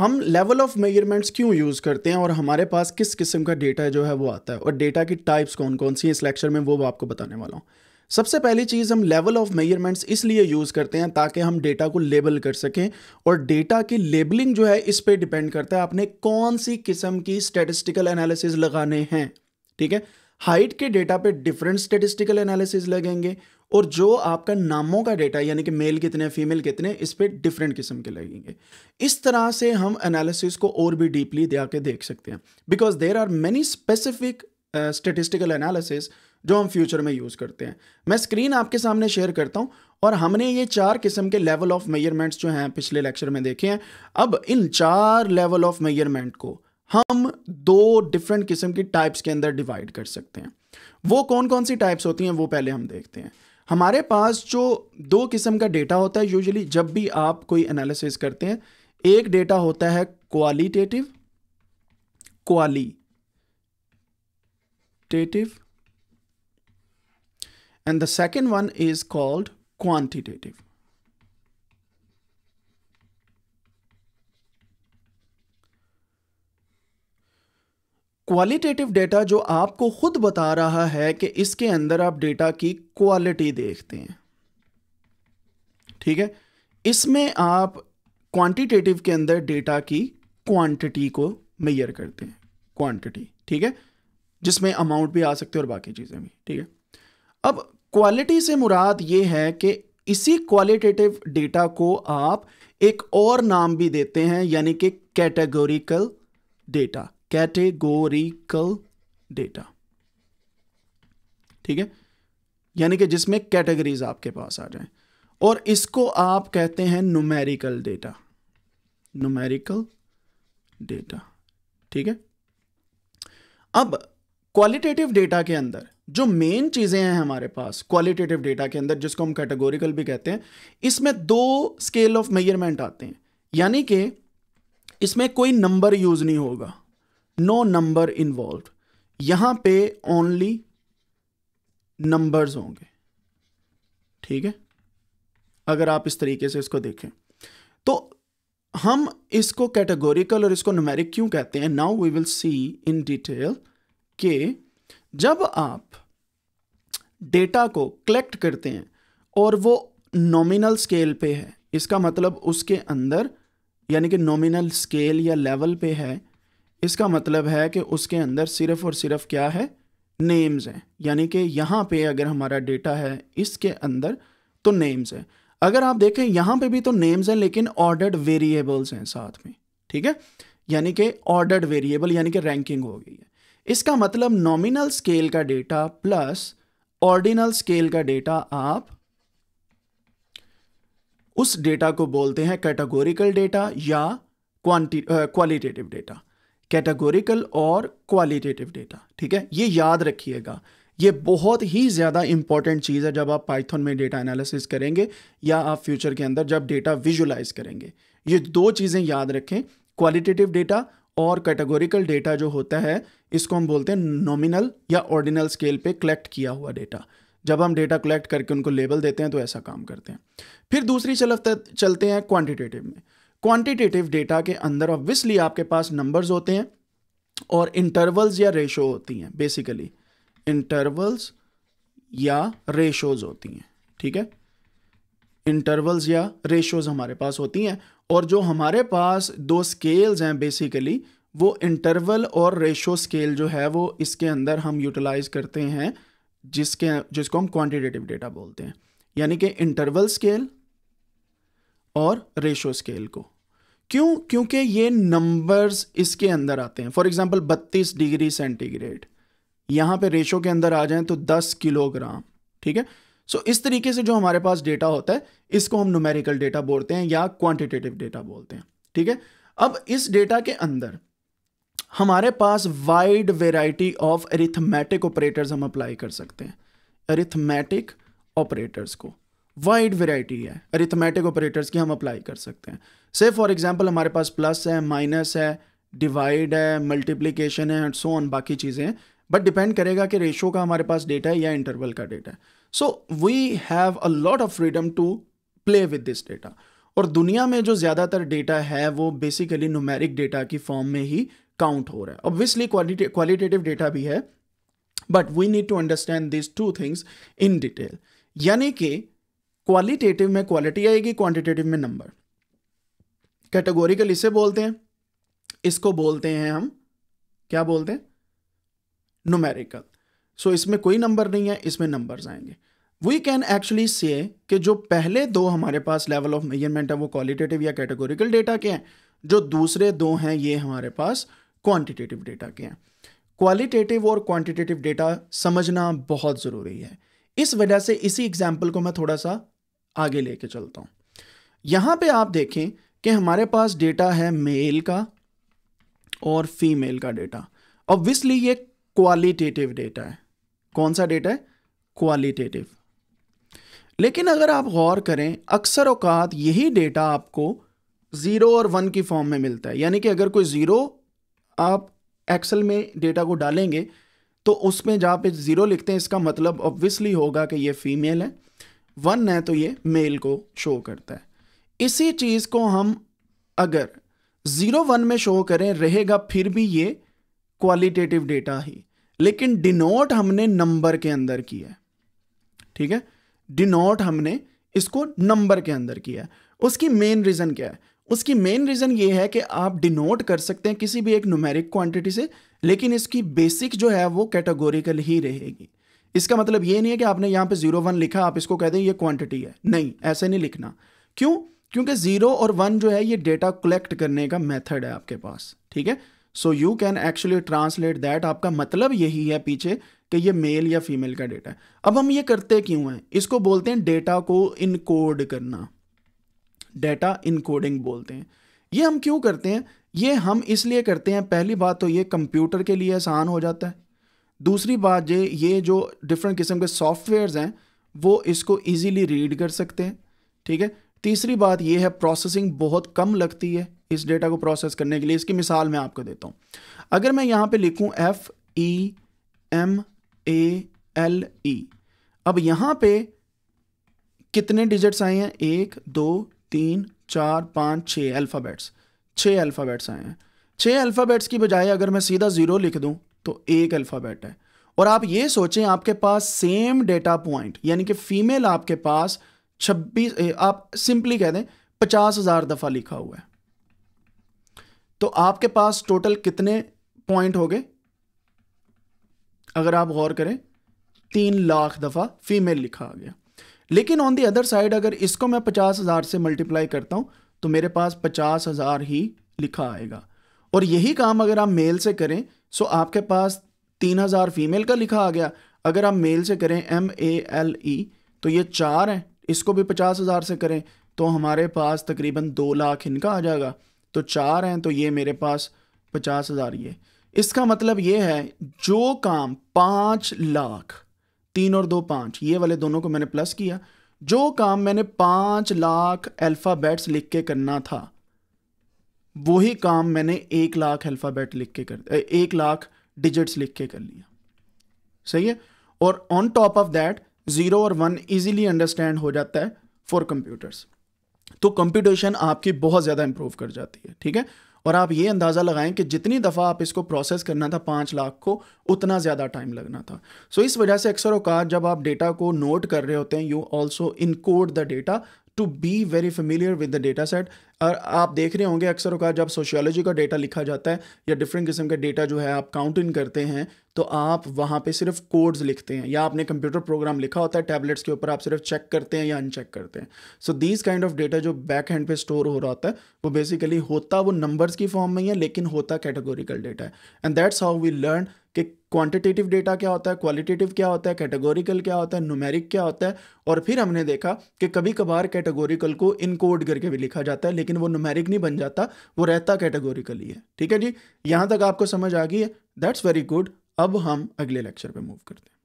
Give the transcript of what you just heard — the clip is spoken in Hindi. हम लेवल ऑफ मेजरमेंट्स क्यों यूज़ करते हैं और हमारे पास किस किस्म का डेटा जो है वो आता है और डेटा की टाइप्स कौन कौन सी हैं इस लेक्चर में वो आपको बताने वाला हूँ। सबसे पहली चीज़, हम लेवल ऑफ मेजरमेंट्स इसलिए यूज़ करते हैं ताकि हम डेटा को लेबल कर सकें और डेटा की लेबलिंग जो है इस पे डिपेंड करता है आपने कौन सी किस्म की स्टैटिस्टिकल एनालिसिस लगाने हैं। ठीक है, हाइट के डेटा पे डिफरेंट स्टैटिस्टिकल एनालिसिस लगेंगे और जो आपका नामों का डेटा यानी कि मेल कितने फीमेल कितने इस पे डिफरेंट किस्म के लगेंगे। इस तरह से हम एनालिसिस को और भी डीपली दे के देख सकते हैं because there are many specific statistical analysis जो हम फ्यूचर में यूज़ करते हैं। मैं स्क्रीन आपके सामने शेयर करता हूं और हमने ये चार किस्म के लेवल ऑफ मेजरमेंट्स जो हैं पिछले लेक्चर में देखे हैं। अब इन चार लेवल ऑफ मेजरमेंट को हम दो डिफरेंट किस्म की टाइप्स के अंदर डिवाइड कर सकते हैं। वो कौन कौन सी टाइप्स होती हैं वो पहले हम देखते हैं। हमारे पास जो दो किस्म का डेटा होता है यूजुअली जब भी आप कोई एनालिसिस करते हैं, एक डेटा होता है qualitative and the second one is called quantitative. Qualitative data जो आपको खुद बता रहा है कि इसके अंदर आप डेटा की क्वालिटी देखते हैं। ठीक है, इसमें आप क्वांटिटेटिव के अंदर डेटा की क्वांटिटी को मेजर करते हैं, क्वांटिटी। ठीक है, जिसमें अमाउंट भी आ सकते हैं और बाकी चीजें भी। ठीक है, अब क्वालिटी से मुराद ये है कि इसी क्वालिटेटिव डेटा को आप एक और नाम भी देते हैं यानी कि कैटेगोरिकल डेटा, कैटेगोरिकल डेटा। ठीक है, यानी कि जिसमें कैटेगरीज आपके पास आ जाएं और इसको आप कहते हैं न्यूमेरिकल डेटा, न्यूमेरिकल डेटा। ठीक है, अब क्वालिटेटिव डेटा के अंदर जो मेन चीज़ें हैं हमारे पास क्वालिटेटिव डेटा के अंदर जिसको हम कैटेगोरिकल भी कहते हैं, इसमें दो स्केल ऑफ मेजरमेंट आते हैं यानी कि इसमें कोई नंबर यूज़ नहीं होगा, नो नंबर इन्वॉल्व। यहाँ पे ओनली नंबर्स होंगे। ठीक है, अगर आप इस तरीके से इसको देखें तो हम इसको कैटेगोरिकल और इसको न्यूमेरिक क्यों कहते हैं, now we will see in detail कि जब आप डेटा को कलेक्ट करते हैं और वो नॉमिनल स्केल पे है, इसका मतलब उसके अंदर यानी कि नॉमिनल स्केल या लेवल पे है, इसका मतलब है कि उसके अंदर सिर्फ और सिर्फ क्या है, नेम्स हैं। यानी कि यहाँ पे अगर हमारा डेटा है इसके अंदर तो नेम्स हैं। अगर आप देखें यहाँ पे भी तो नेम्स हैं लेकिन ऑर्डर्ड वेरिएबल्स हैं साथ में। ठीक है, यानी कि ऑर्डर्ड वेरिएबल यानी कि रैंकिंग हो गई है। इसका मतलब नॉमिनल स्केल का डेटा प्लस ऑर्डिनल स्केल का डेटा, आप उस डेटा को बोलते हैं कैटेगोरिकल डेटा या क्वालिटेटिव डेटा, कैटेगोरिकल और क्वालिटेटिव डेटा। ठीक है, ये याद रखिएगा, ये बहुत ही ज़्यादा इंपॉर्टेंट चीज़ है जब आप पाइथन में डेटा एनालिसिस करेंगे या आप फ्यूचर के अंदर जब डेटा विजुलाइज करेंगे। ये दो चीज़ें याद रखें, क्वालिटेटिव डेटा और कैटेगोरिकल डेटा जो होता है इसको हम बोलते हैं नॉमिनल या ऑर्डिनल स्केल पे कलेक्ट किया हुआ डेटा। जब हम डेटा कलेक्ट करके उनको लेबल देते हैं तो ऐसा काम करते हैं। फिर दूसरी चलते हैं क्वांटिटेटिव में। क्वांटिटेटिव डेटा के अंदर ऑब्वियसली आपके पास नंबर्स होते हैं और इंटरवल्स या रेशो होती हैं, बेसिकली इंटरवल्स या रेशोज होती हैं। ठीक है, इंटरवल्स या रेशोज हमारे पास होती हैं और जो हमारे पास दो स्केल्स हैं बेसिकली वो इंटरवल और रेशो स्केल जो है वो इसके अंदर हम यूटिलाइज करते हैं जिसको हम क्वांटिटेटिव डेटा बोलते हैं, यानी कि इंटरवल स्केल और रेशो स्केल को। क्यों? क्योंकि ये नंबर्स इसके अंदर आते हैं। फॉर एग्जांपल 32 डिग्री सेंटीग्रेड, यहाँ पे रेशो के अंदर आ जाएं तो 10 किलोग्राम। ठीक है, सो इस तरीके से जो हमारे पास डेटा होता है इसको हम न्यूमेरिकल डेटा बोलते हैं या क्वांटिटेटिव डेटा बोलते हैं। ठीक है, अब इस डेटा के अंदर हमारे पास wide variety of arithmetic operators हम अप्लाई कर सकते हैं। अरिथमेटिक ऑपरेटर्स को वाइड वेराइटी है, अरिथमेटिक ऑपरेटर्स की हम अप्लाई कर सकते हैं। से फॉर एग्जांपल हमारे पास प्लस है, माइनस है, डिवाइड है, मल्टीप्लिकेशन है एंड सो ऑन बाकी चीज़ें, बट डिपेंड करेगा कि रेशो का हमारे पास डेटा है या इंटरवल का डेटा है। So we have a lot of freedom to play with this data. और दुनिया में जो ज़्यादातर डेटा है वो बेसिकली न्यूमेरिक डेटा की फॉर्म में ही काउंट हो रहा है। ऑब्वियसली क्वालिटेटिव डेटा भी है, but we need to understand this two things in detail. यानी कि क्वालिटेटिव में क्वालिटी आएगी, क्वांटिटेटिव में नंबर। कैटेगोरिकल इसे बोलते हैं, इसको बोलते हैं हम क्या बोलते हैं, न्यूमेरिकल। सो इसमें कोई नंबर नहीं है, इसमें नंबर्स आएंगे। वी कैन एक्चुअली से कि जो पहले दो हमारे पास लेवल ऑफ मेजरमेंट है वो क्वालिटेटिव या कैटेगोरिकल डेटा के हैं, जो दूसरे दो हैं ये हमारे पास क्वांटिटेटिव डेटा के हैं। क्वालिटेटिव और क्वांटिटेटिव डेटा समझना बहुत ज़रूरी है, इस वजह से इसी एग्जाम्पल को मैं थोड़ा सा आगे लेके चलता हूँ। यहाँ पे आप देखें कि हमारे पास डेटा है मेल का और फीमेल का डेटा। ऑब्वियसली ये क्वालिटेटिव डेटा है। कौन सा डेटा है? क्वालिटेटिव। लेकिन अगर आप गौर करें, अक्सर औकात यही डेटा आपको 0 और 1 की फॉर्म में मिलता है। यानी कि अगर कोई 0 आप एक्सेल में डेटा को डालेंगे तो उसमें जहाँ पे 0 लिखते हैं इसका मतलब ऑब्वियसली होगा कि ये फीमेल है, 1 है तो ये मेल को शो करता है। इसी चीज़ को हम अगर 0 1 में शो करें रहेगा फिर भी ये क्वालिटेटिव डेटा ही, लेकिन डिनोट हमने नंबर के अंदर किया है। ठीक है, डिनोट हमने इसको नंबर के अंदर किया है। उसकी मेन रीज़न क्या है? उसकी मेन रीज़न ये है कि आप डिनोट कर सकते हैं किसी भी एक न्यूमेरिक क्वांटिटी से, लेकिन इसकी बेसिक जो है वो कैटेगोरिकल ही रहेगी। इसका मतलब ये नहीं है कि आपने यहाँ पे 0 1 लिखा आप इसको कह दें ये क्वांटिटी है, नहीं, ऐसे नहीं लिखना। क्यों? क्योंकि 0 और 1 जो है ये डेटा कलेक्ट करने का मेथड है आपके पास। ठीक है, so you can actually translate that. आपका मतलब यही है पीछे कि ये मेल या फीमेल का डेटा है। अब हम ये करते क्यों हैं? इसको बोलते हैं डेटा को इनकोड करना, डेटा इनकोडिंग बोलते हैं। ये हम क्यों करते हैं? ये हम इसलिए करते हैं, पहली बात तो ये कंप्यूटर के लिए आसान हो जाता है, दूसरी बात ये जो डिफरेंट किस्म के सॉफ्टवेयर्स हैं वो इसको ईजीली रीड कर सकते हैं। ठीक है, तीसरी बात यह है प्रोसेसिंग बहुत कम लगती है इस डेटा को प्रोसेस करने के लिए। इसकी मिसाल मैं आपको देता हूँ। अगर मैं यहाँ पे लिखूँ FEMALE, अब यहाँ पे कितने डिजिट्स आए हैं? 1 2 3 4 5 6 अल्फ़ाबेट्स, 6 अल्फ़ाबेट्स आए हैं। 6 अल्फ़ाबेट्स की बजाय अगर मैं सीधा 0 लिख दूँ तो 1 अल्फ़ाबेट है। और आप ये सोचें आपके पास सेम डेटा पॉइंट यानी कि फीमेल आपके पास 26, आप सिंपली कह दें 50,000 दफ़ा लिखा हुआ है, तो आपके पास टोटल कितने पॉइंट हो गए? अगर आप गौर करें 3 लाख दफ़ा फीमेल लिखा आ गया। लेकिन ऑन दी अदर साइड अगर इसको मैं 50,000 से मल्टीप्लाई करता हूं तो मेरे पास 50,000 ही लिखा आएगा। और यही काम अगर आप मेल से करें, सो आपके पास 3,000 फीमेल का लिखा आ गया। अगर आप मेल से करें MALE तो ये 4 हैं, इसको भी 50,000 से करें तो हमारे पास तकरीबन 2 लाख इनका आ जाएगा। तो 4 हैं तो ये मेरे पास 50,000 ये। इसका मतलब ये है जो काम 5 लाख, 3 और 2 5, ये वाले दोनों को मैंने प्लस किया, जो काम मैंने 5 लाख अल्फ़ाबेट्स लिख के करना था वही काम मैंने 1 लाख अल्फ़ाबेट लिख के कर 1 लाख डिजिट्स लिख के कर लिया। सही है। और ऑन टॉप ऑफ दैट 0 और 1 ईजिली अंडरस्टैंड हो जाता है फॉर कंप्यूटर्स, तो कंप्यूटेशन आपकी बहुत ज़्यादा इंप्रूव कर जाती है। ठीक है, और आप ये अंदाज़ा लगाएं कि जितनी दफ़ा आप इसको प्रोसेस करना था 5 लाख को, उतना ज़्यादा टाइम लगना था। सो इस वजह से अक्सर औकात जब आप डेटा को नोट कर रहे होते हैं you also encode the data to be very familiar with the data set. और आप देख रहे होंगे अक्सर औकात जब सोशियोलॉजी का डेटा लिखा जाता है या डिफरेंट किस्म का डेटा जो है आप काउंट इन करते हैं तो आप वहाँ पे सिर्फ कोड्स लिखते हैं, या आपने कंप्यूटर प्रोग्राम लिखा होता है टैबलेट्स के ऊपर, आप सिर्फ चेक करते हैं या अनचेक करते हैं। So these kind of data जो बैक हैंड पे स्टोर हो रहा होता है वो बेसिकली होता वो नंबर्स की फॉर्म में ही है, लेकिन होता कैटेगोरिकल डेटा है। And that's how we learn कि क्वांटिटेटिव डेटा क्या होता है, क्वालिटेटिव क्या होता है, कैटेगोरिकल क्या होता है, न्यूमेरिक क्या होता है। और फिर हमने देखा कि कभी कभार कैटेगोरिकल को इनकोड करके भी लिखा जाता है, लेकिन वो न्यूमेरिक नहीं बन जाता, वो रहता कैटेगोरिकल ही है। ठीक है जी, यहाँ तक आपको समझ आ गई है? That's very good. अब हम अगले लेक्चर पे मूव करते हैं।